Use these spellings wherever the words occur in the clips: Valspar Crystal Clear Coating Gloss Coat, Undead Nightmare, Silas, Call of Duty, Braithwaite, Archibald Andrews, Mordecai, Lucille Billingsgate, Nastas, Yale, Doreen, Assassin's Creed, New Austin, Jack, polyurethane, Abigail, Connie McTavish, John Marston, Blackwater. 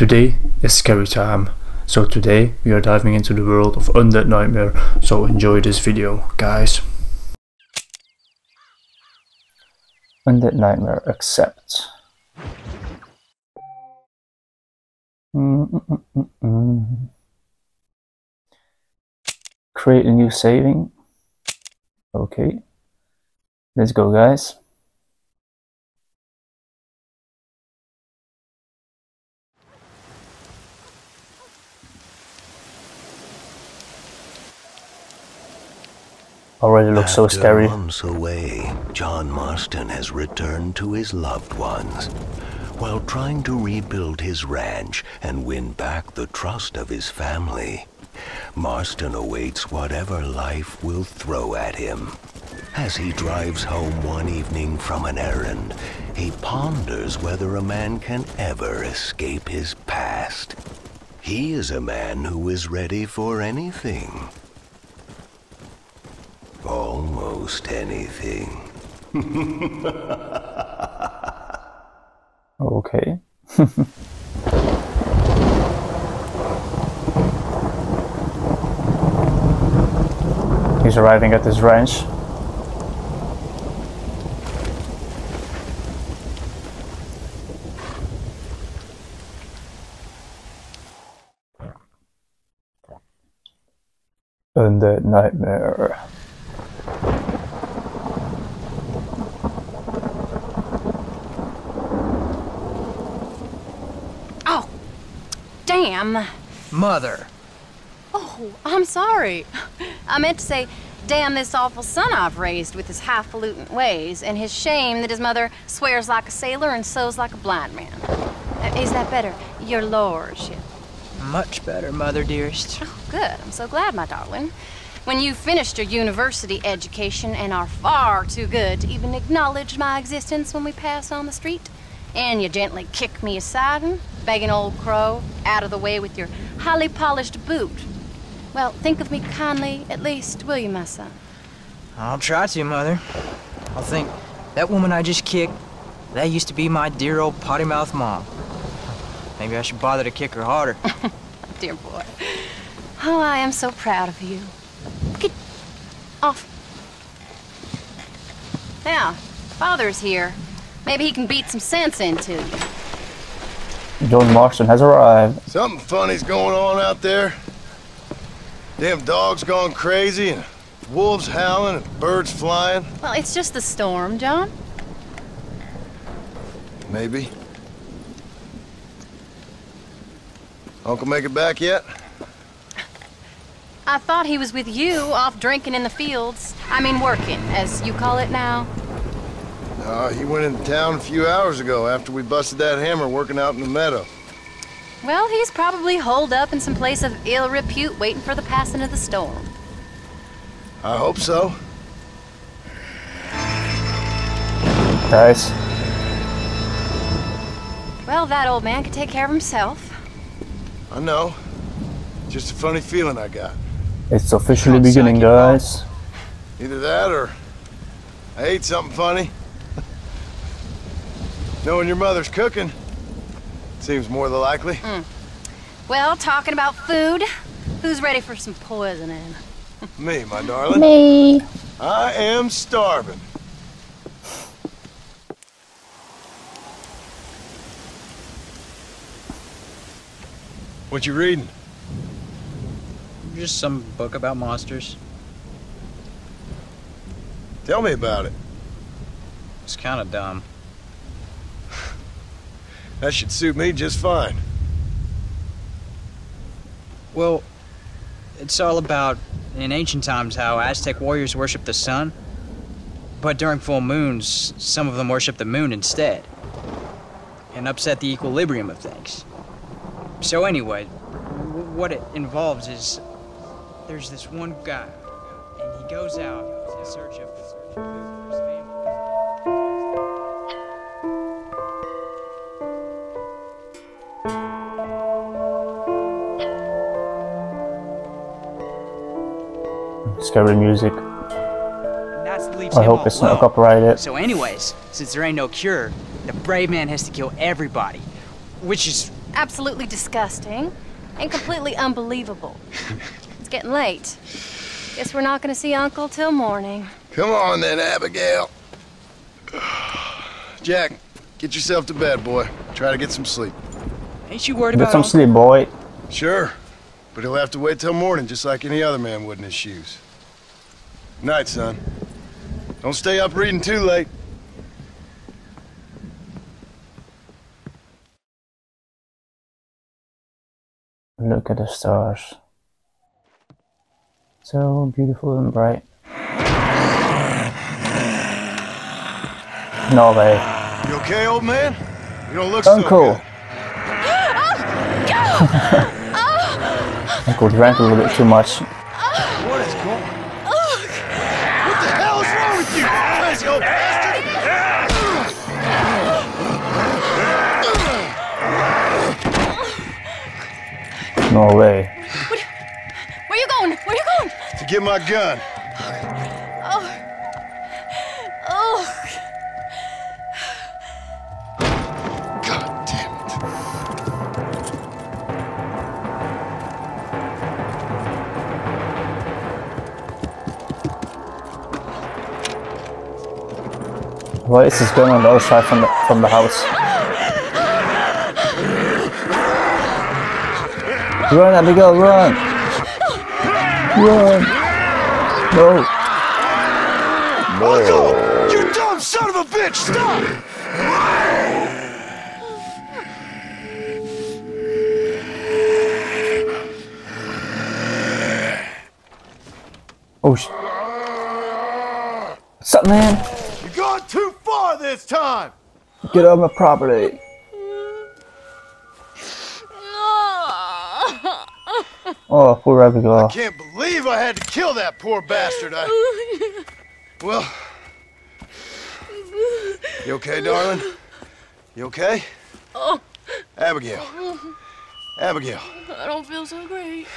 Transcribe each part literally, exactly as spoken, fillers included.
Today is scary time, so today we are diving into the world of Undead Nightmare, so enjoy this video, guys. Undead Nightmare accept. Mm-mm-mm-mm. Create a new saving. Okay, let's go, guys. Already looks so scary. After months away, John Marston has returned to his loved ones while trying to rebuild his ranch and win back the trust of his family. Marston awaits whatever life will throw at him. As he drives home one evening from an errand, he ponders whether a man can ever escape his past. He is a man who is ready for anything. Almost anything. Okay. He's arriving at this ranch. Undead Nightmare. Mother. Oh, I'm sorry. I meant to say, damn this awful son I've raised with his highfalutin ways and his shame that his mother swears like a sailor and sews like a blind man. Is that better, your lordship? Much better, mother dearest. Oh, good. I'm so glad, my darling. When you've finished your university education and are far too good to even acknowledge my existence when we pass on the street, and you gently kick me aside and begging old crow out of the way with your highly polished boot. Well, think of me kindly, at least, will you, my son? I'll try to, Mother. I'll think, that woman I just kicked, that used to be my dear old potty mouth mom. Maybe I should bother to kick her harder. Dear boy. Oh, I am so proud of you. Get off. Now, Father's here. Maybe he can beat some sense into you. John Marston has arrived. Something funny's going on out there. Damn dog's gone crazy, and wolves howling, and birds flying. Well, it's just the storm, John. Maybe. Uncle make it back yet? I thought he was with you, off drinking in the fields. I mean working, as you call it now. Uh, he went into town a few hours ago after we busted that hammer working out in the meadow. Well, he's probably holed up in some place of ill repute waiting for the passing of the storm. I hope so. Nice. Well, that old man can take care of himself. I know. Just a funny feeling I got. It's officially beginning, guys. Either that or I ate something funny. Knowing your mother's cooking seems more than likely. Mm. Well, talking about food, who's ready for some poisoning? Me, my darling. Me. I am starving. What you reading? Just some book about monsters. Tell me about it. It's kind of dumb. That should suit me just fine. Well, it's all about, in ancient times, how Aztec warriors worshiped the sun. But during full moons, some of them worshiped the moon instead. And upset the equilibrium of things. So anyway, what it involves is, there's this one guy, and he goes out in search of his family. Scary music. I hope it's not copyrighted. So anyways, since there ain't no cure, the brave man has to kill everybody, which is absolutely disgusting and completely unbelievable. It's getting late. Guess we're not going to see Uncle till morning. Come on then, Abigail. Jack, get yourself to bed, boy. Try to get some sleep. Ain't you worried about Get some Uncle? Sleep, boy. Sure, but he'll have to wait till morning just like any other man would in his shoes. Night, son. Don't stay up reading too late. Look at the stars. So beautiful and bright. No way. You okay, old man? You don't look Uncle. So good. Oh, Uncle drank a little bit too much. What is going on? What the hell is wrong with you? Let's go, bastard! No way. What, where are you going? Where are you going? To get my gun. Oh. Oh. What is this going on the other side from the, from the house? Run, Abigail, run! Run! No! No! Uncle, you dumb son of a bitch! Stop! Oh shit! What's up, man? You're going too far this time! Get on my property. Oh, poor Abigail. I can't believe I had to kill that poor bastard. I... Well... You okay, darling? You okay? Oh. Abigail. Abigail. I don't feel so great.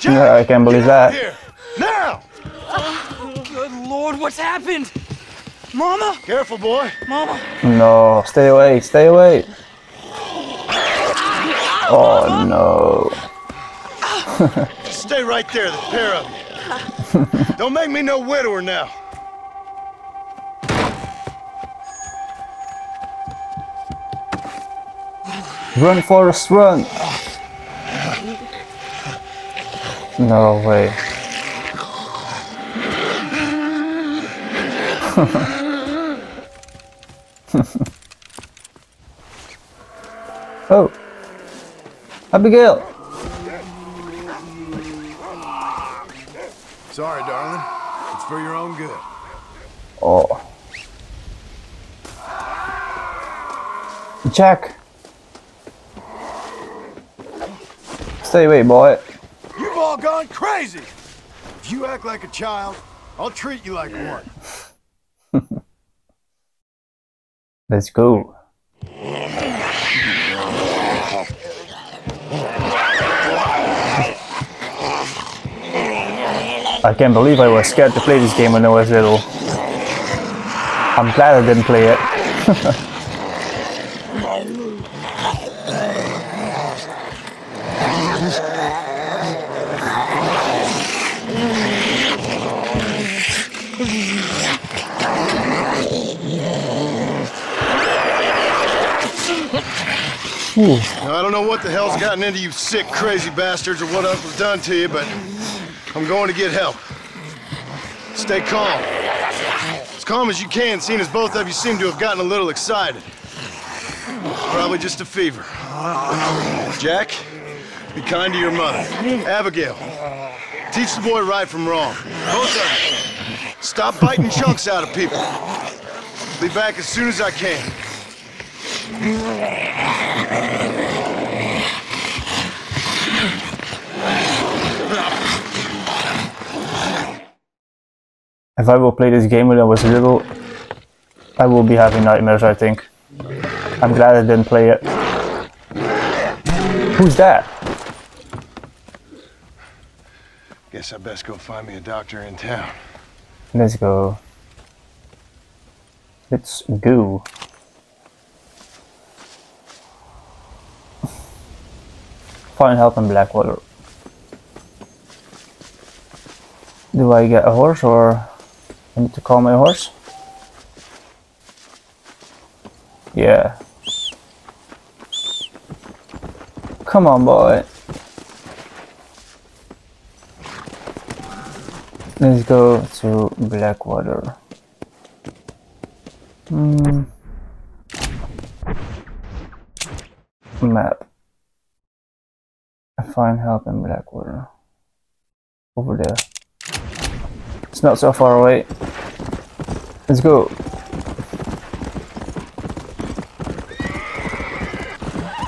Jack, no, I can't believe that. Here. Now! Oh, good Lord, what's happened? Mama? Careful, boy. Mama. No, stay away, stay away. Oh, Mama. No. Stay right there, the pair of you. Don't make me no widower now. Run, Forrest, run. No way. Oh, Abigail. Sorry, darling. It's for your own good. Oh, Jack. Stay away, boy. You've all gone crazy. If you act like a child, I'll treat you like one. Let's go. I can't believe I was scared to play this game when I was little. I'm glad I didn't play it. Now, I don't know what the hell's gotten into you sick, crazy bastards or what else was done to you, but I'm going to get help. Stay calm. As calm as you can, seeing as both of you seem to have gotten a little excited. Probably just a fever. Jack, be kind to your mother. Abigail, teach the boy right from wrong. Both of you, stop biting chunks out of people. I'll be back as soon as I can. If I will play this game when I was little, I will be having nightmares, I think. I'm glad I didn't play it. Who's that? Guess I best go find me a doctor in town. Let's go. Let's go. find help in Blackwater. Do I get a horse, or I need to call my horse? Yeah. Come on, boy. Let's go to Blackwater. Hmm. Map. I find help in Blackwater. Over there. It's not so far away. Let's go.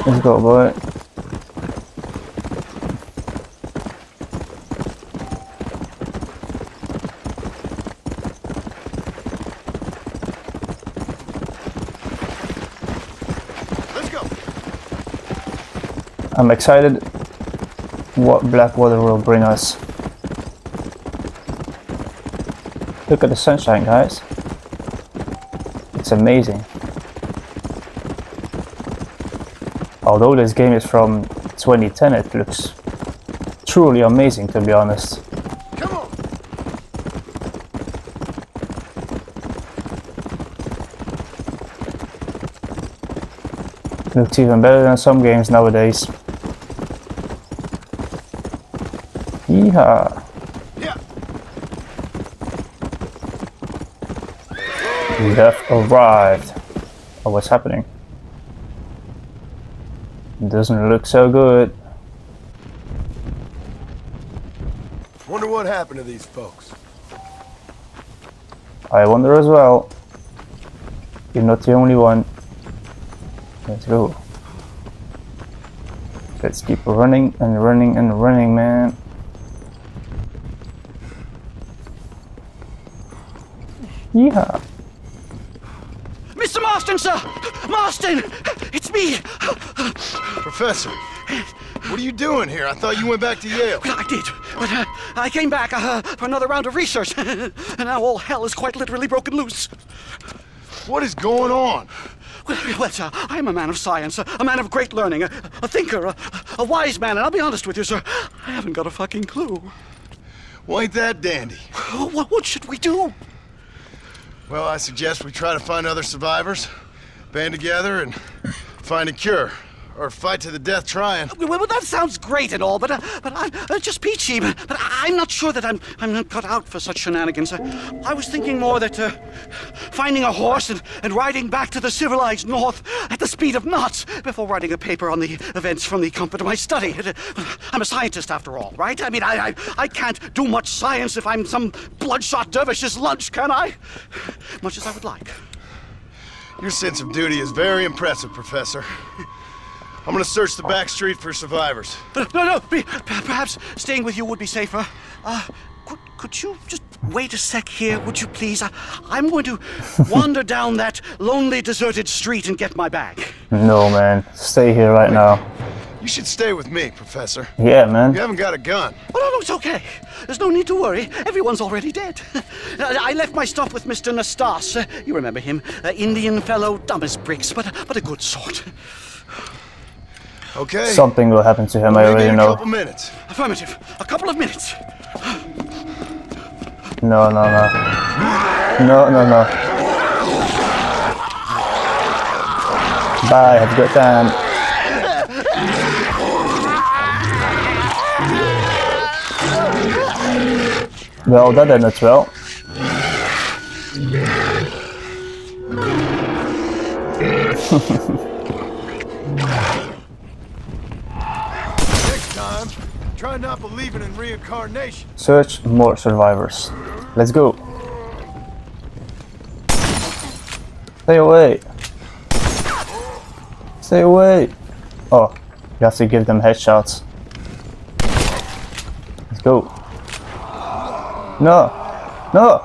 Let's go, boy. Let's go. I'm excited what Blackwater will bring us. Look at the sunshine, guys. It's amazing. Although this game is from twenty ten, it looks truly amazing, to be honest. Come on. Looks even better than some games nowadays. Yeehaw. Death arrived. Oh, what's happening? Doesn't look so good. Wonder what happened to these folks. I wonder as well. You're not the only one. Let's go. Let's keep running and running and running, man. Yeah. Mister Marston, sir! Marston! It's me! Professor, what are you doing here? I thought you went back to Yale. Well, I did, but uh, I came back uh, for another round of research, and now all hell is quite literally broken loose. What is going on? Well, well sir, I'm a man of science, a man of great learning, a, a thinker, a, a wise man, and I'll be honest with you, sir, I haven't got a fucking clue. Well, ain't that dandy? What, what should we do? Well, I suggest we try to find other survivors, band together, and find a cure, or fight to the death trying. Well, that sounds great and all, but uh, but I'm uh, just peachy. But I'm not sure that I'm I'm not cut out for such shenanigans. I, I was thinking more that uh, finding a horse and, and riding back to the civilized north at the speed of knots before writing a paper on the events from the comfort of my study. I'm a scientist after all, right? I mean, I I, I can't do much science if I'm some bloodshot dervish's lunch, can I? Much as I would like. Your sense of duty is very impressive, Professor. I'm gonna search the back street for survivors. But no, no, perhaps staying with you would be safer. Uh, could, could you just wait a sec here, would you please? I, I'm going to wander down that lonely, deserted street and get my bag. No, man. Stay here right now. You should stay with me, Professor. Yeah, man. You haven't got a gun. Oh, no, no, it's okay. There's no need to worry. Everyone's already dead. I left my stuff with Mister Nastas. Uh, you remember him. Uh, Indian fellow, dumb as bricks, but, but a good sort. Okay. Something will happen to him, I already know. A couple minutes. Affirmative. A couple of minutes. No, no, no. No, no, no. Bye, have a good time. Well, that ended well. Next time, try not believing in reincarnation. Search more survivors. Let's go. Stay away. Stay away. Oh, you have to give them headshots. Let's go. No, no.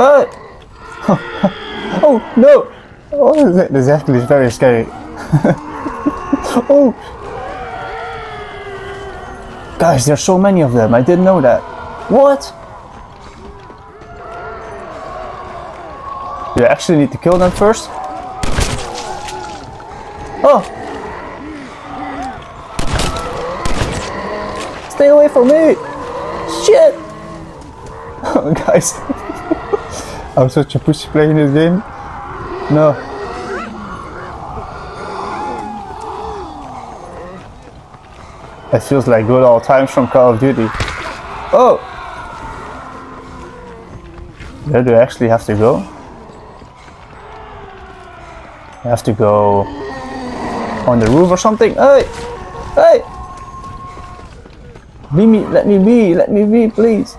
What? Oh no! Oh, this actually is very scary. Oh, guys, there's so many of them. I didn't know that. What? Do I actually need to kill them first? Oh! Stay away from me! Shit! Oh, guys. I'm such a pussy playing this game. No. It feels like good old times from Call of Duty. Oh! Where do I actually have to go? I have to go on the roof or something? Hey! Hey! Leave me, let me be, let me be, please.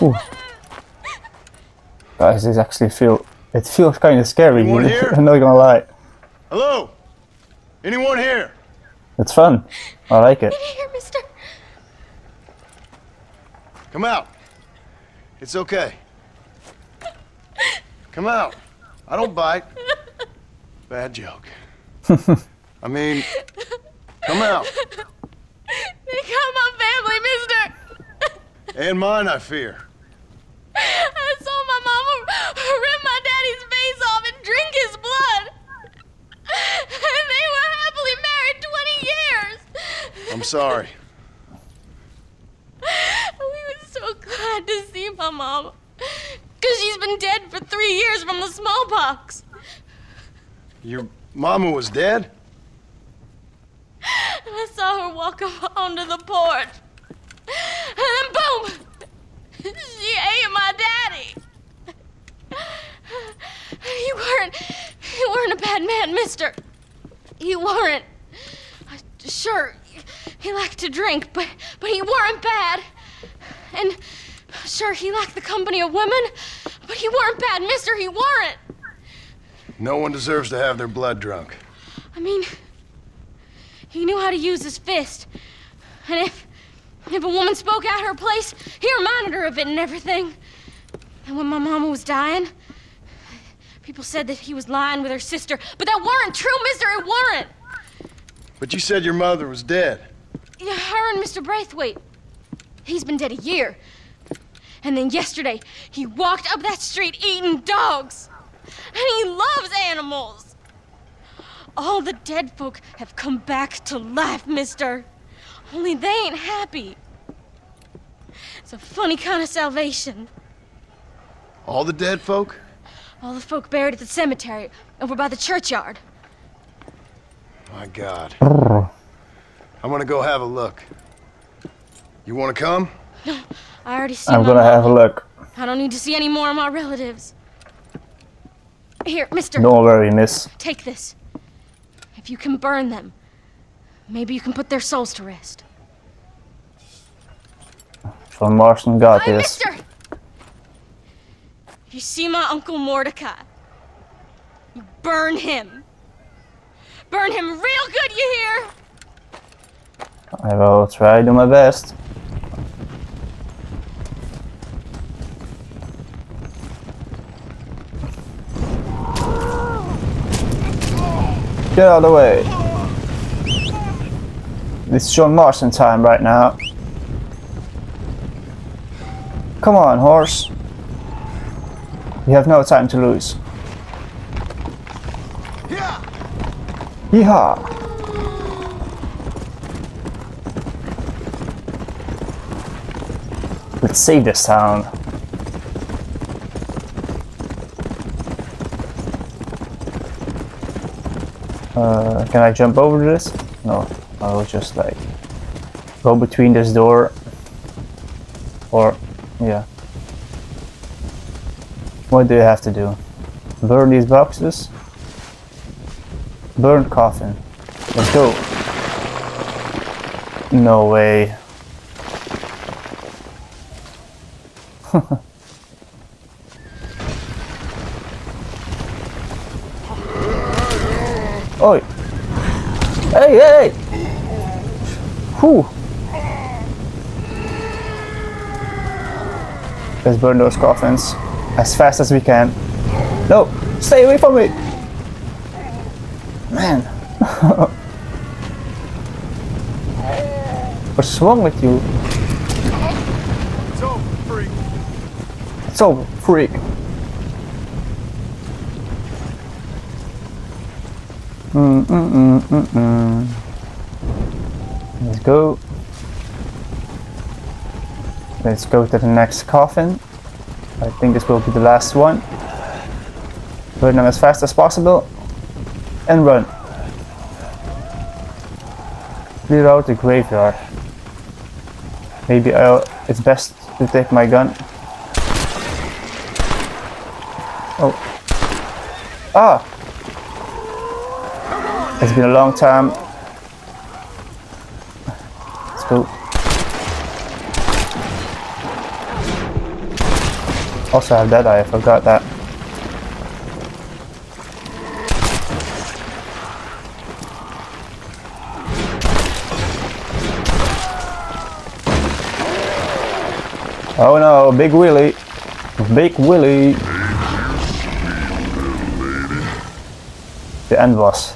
Ooh. Guys, this actually feel it feels kinda scary. I'm not gonna lie. Hello? Anyone here? It's fun. I like it. Here, mister. Come out. It's okay. Come out. I don't bite. Bad joke. I mean, come out. They got my family, mister. And mine, I fear. I saw my mama rip my daddy's face off and drink his blood. And they were happily married twenty years. I'm sorry. Glad to see my mom, because she's been dead for three years from the smallpox. Your mama was dead? And I saw her walk up onto the porch, and then boom, she ate my daddy. You weren't, you weren't a bad man, mister. You weren't. Sure, he liked to drink, but, but he weren't bad. And sure, he lacked the company of women, but he weren't bad, mister, he weren't. No one deserves to have their blood drunk. I mean, he knew how to use his fist. And if, if a woman spoke out of her place, he reminded her of it and everything. And when my mama was dying, people said that he was lying with her sister, but that weren't true, mister, it weren't. But you said your mother was dead. Yeah, her and Mister Braithwaite. He's been dead a year. And then yesterday, he walked up that street eating dogs. And he loves animals. All the dead folk have come back to life, mister. Only they ain't happy. It's a funny kind of salvation. All the dead folk? All the folk buried at the cemetery, over by the churchyard. My God. I'm gonna go have a look. You want to come? No, I already see. I'm gonna have a look. I don't need to see any more of my relatives. Here, mister. Don't worry, miss. Take this. If you can burn them, maybe you can put their souls to rest. John Marston got this. Mister! If you see my Uncle Mordecai, you burn him. Burn him real good, you hear? I will try to do my best. Get out of the way. It's John Marston time right now. Come on, horse. We have no time to lose. Yeah. Yeehaw. Let's save this town. Uh, can I jump over this? No, I will just like go between this door or yeah. What do you have to do? Burn these boxes? Burn coffin. Let's go. No way. Oi! Hey, hey! Whew! Let's burn those coffins as fast as we can. No! Stay away from me! Man! What's wrong with you? So freak. Mm mm mm mm mm. Let's go. Let's go to the next coffin. I think this will be the last one. Burn them as fast as possible. And run. Clear out the graveyard. Maybe I'll, it's best to take my gun. Oh. Ah! It's been a long time. Let's go. Also have that eye, I forgot that. Oh no, big Willy. Big Willy. The end boss.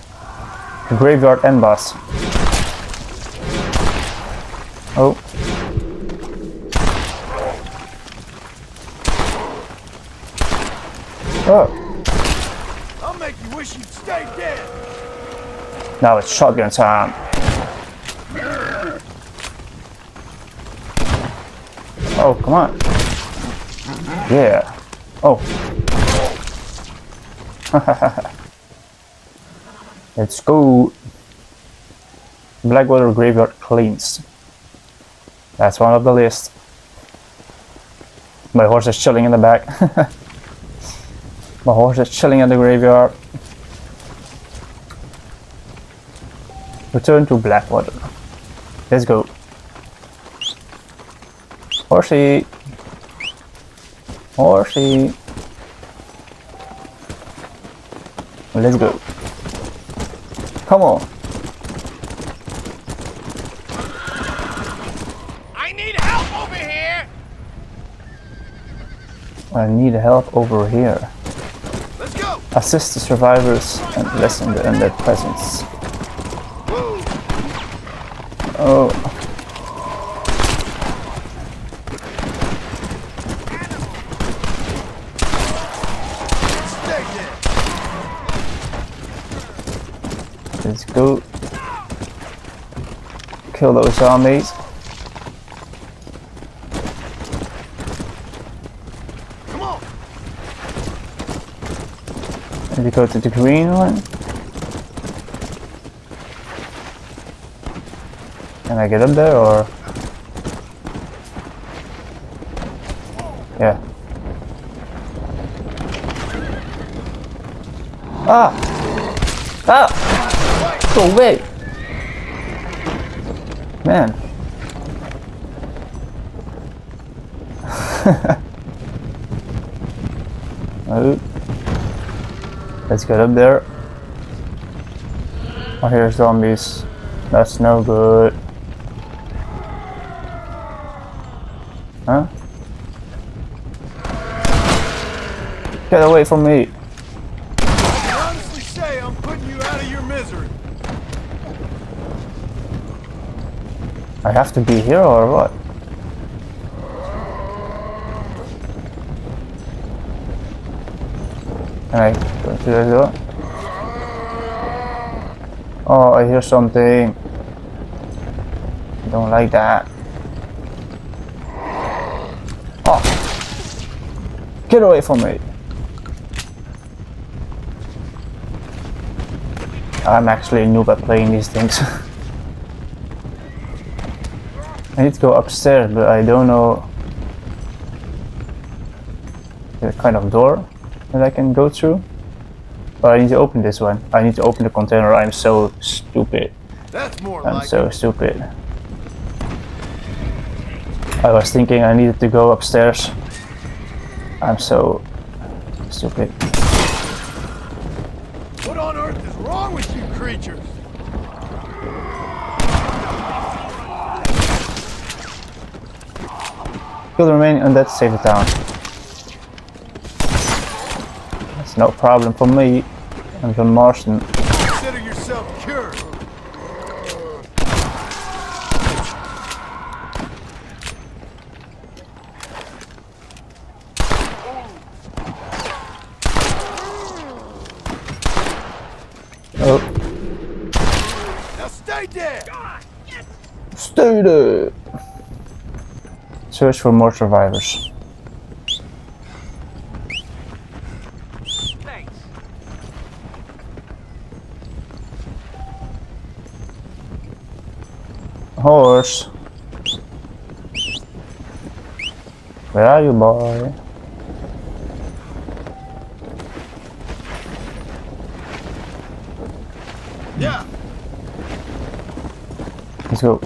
The graveyard end boss. Oh. Oh. I'll make you wish you'd stay dead. Now it's shotgun time. Oh, come on. Yeah. Oh. Let's go. Blackwater Graveyard Cleans. That's one of the list. My horse is chilling in the back. My horse is chilling in the graveyard. Return to Blackwater. Let's go. Horsey, horsey, let's go. Come on. I need help over here. I need help over here. Let's go. Assist the survivors and lessen the undead presence. Woo. Oh. Let's go kill those zombies. Come on. And we go to the green one. Can I get up there or? Yeah. Ah! Ah! Go away, man. Oh. Let's get up there. I hear zombies. That's no good. Huh? Get away from me. I honestly say I'm putting you out of your misery. I have to be here or what? Can I go to the door? Oh, I hear something. I don't like that. Oh! Get away from me! I'm actually a noob at playing these things. I need to go upstairs, but I don't know the kind of door that I can go through. But I need to open this one. I need to open the container. I'm so stupid. That's more I'm like so it. stupid. I was thinking I needed to go upstairs. I'm so stupid. What on earth is wrong with you creatures? Kill the remaining undead to save the town. That's no problem for me. I'm John Marston. Consider yourself cured. Stay there! God, yes. Stay there! Search for more survivors. Thanks. Horse. Where are you, boy? Yeah. Let's go.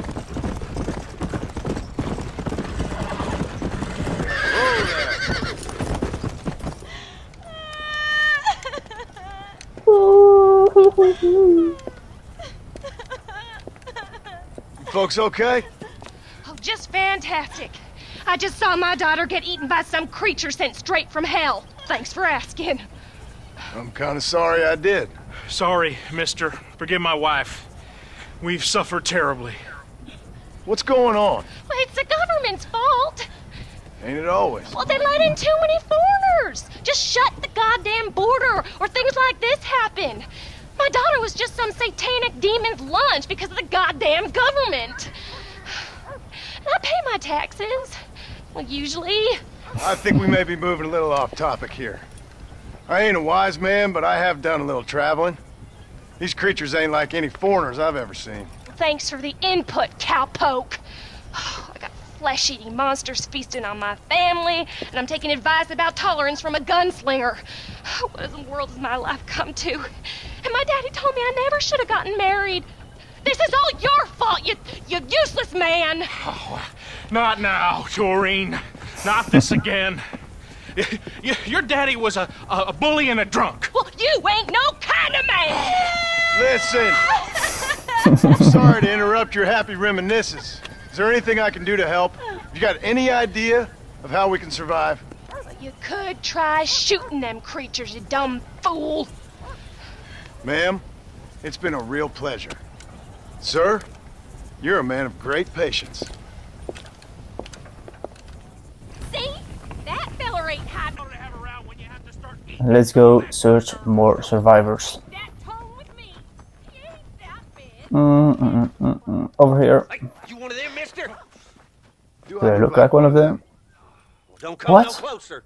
Folks, okay? Oh, just fantastic. I just saw my daughter get eaten by some creature sent straight from hell. Thanks for asking. I'm kind of sorry I did. Sorry, mister. Forgive my wife. We've suffered terribly. What's going on? Well, it's the government's fault. Ain't it always? Well, they let in too many foreigners. Just shut the goddamn border or things like this happen. My daughter was just some satanic demon's lunch because of the goddamn government. I pay my taxes. Well, usually. I think we may be moving a little off topic here. I ain't a wise man, but I have done a little traveling. These creatures ain't like any foreigners I've ever seen. Thanks for the input, cowpoke. Oh, I got flesh-eating monsters feasting on my family, and I'm taking advice about tolerance from a gunslinger. Oh, what in the world has my life come to? And my daddy told me I never should have gotten married. This is all your fault, you, you useless man! Oh, not now, Doreen. Not this again. Your daddy was a, a bully and a drunk. Well, you ain't no kind of man! Listen, I'm sorry to interrupt your happy reminiscence. Is there anything I can do to help? You got any idea of how we can survive? Well, you could try shooting them creatures, you dumb fool. Ma'am, it's been a real pleasure. Sir, you're a man of great patience. See? That fella ain't hot. Let's go search more survivors. Mm, mm, mm, mm. Over here. You one of them, mister? Do I look like one of them? Don't come what? No closer.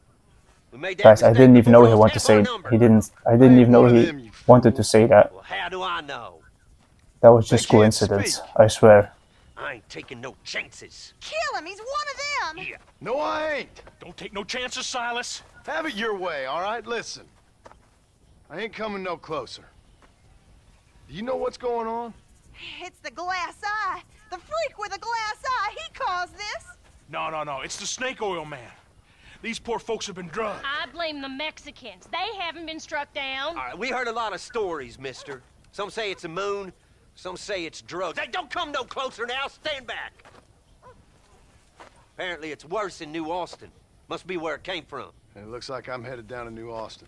We made that Guys, I didn't even know he wanted to say it. He didn't I didn't even know he wanted to say that. Well, how do I know? That was just coincidence, speak. I swear. I ain't taking no chances. Kill him, he's one of them. Yeah. No, I ain't. Don't take no chances, Silas. Have it your way, all right? Listen, I ain't coming no closer. Do you know what's going on? It's the glass eye. The freak with a glass eye, he caused this. No, no, no, it's the snake oil man. These poor folks have been drugged. I blame the Mexicans. They haven't been struck down. All right, we heard a lot of stories, mister. Some say it's a moon. Some say it's drugs. Hey, don't come no closer now. Stand back. Apparently it's worse in New Austin. Must be where it came from. And it looks like I'm headed down to New Austin.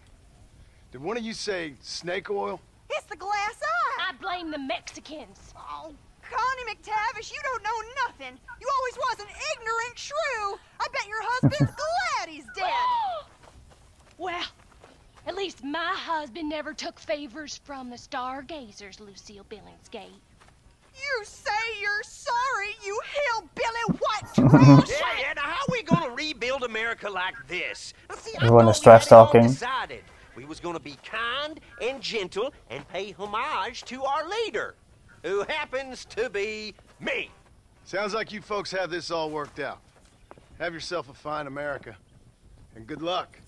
Did one of you say snake oil? It's the glass eye. I blame the Mexicans. Oh, Connie McTavish, you don't know nothing. You always was an ignorant shrew. I bet your husband's glad he's dead. Well, at least my husband never took favors from the stargazers, Lucille Billingsgate. You say you're sorry, you hillbilly white trash! Yeah, yeah, now how are we gonna rebuild America like this? Everyone is trash talking. We was gonna be kind and gentle and pay homage to our leader, who happens to be me. Sounds like you folks have this all worked out. Have yourself a fine America, and good luck.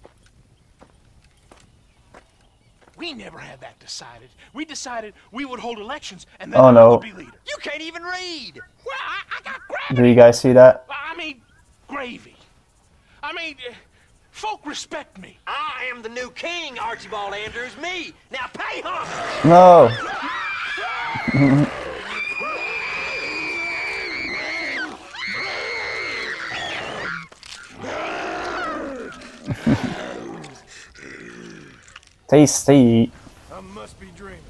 We never had that decided. We decided we would hold elections and then oh, no. would be leader. You can't even read. Well, I, I got gravy. Do you guys see that? I mean, gravy. I mean, uh, folk respect me. I am the new king, Archibald Andrews. Me. Now pay homage. No. Tasty. I must be dreaming.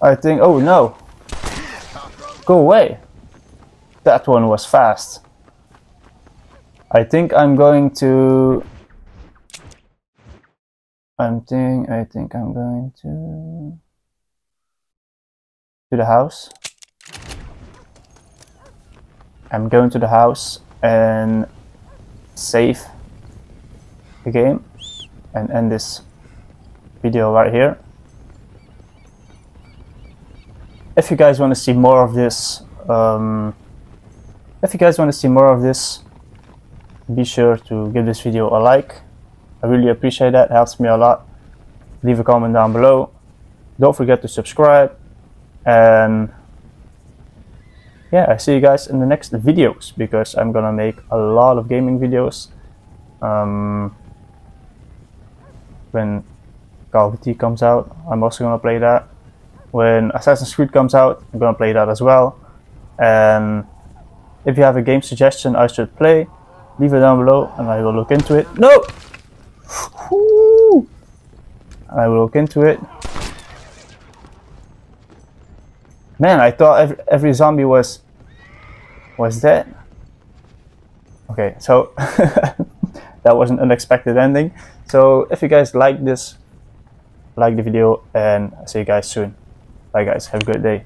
I think. Oh no! Go away. That one was fast. I think I'm going to I'm doing, I think I'm going to to the house. I'm going to the house and save the game and end this video right here. If you guys want to see more of this, um, if you guys want to see more of this, be sure to give this video a like. I really appreciate that, it helps me a lot. Leave a comment down below. Don't forget to subscribe. And yeah, I see you guys in the next videos, because I'm gonna make a lot of gaming videos. Um, when Call of Duty comes out, I'm also gonna play that. When Assassin's Creed comes out, I'm gonna play that as well. And if you have a game suggestion I should play, leave it down below and I will look into it. No! Ooh. I will look into it. Man, I thought every, every zombie was was dead. Okay, so that was an unexpected ending. So if you guys like this, like the video, and I'll see you guys soon. Bye guys, have a good day.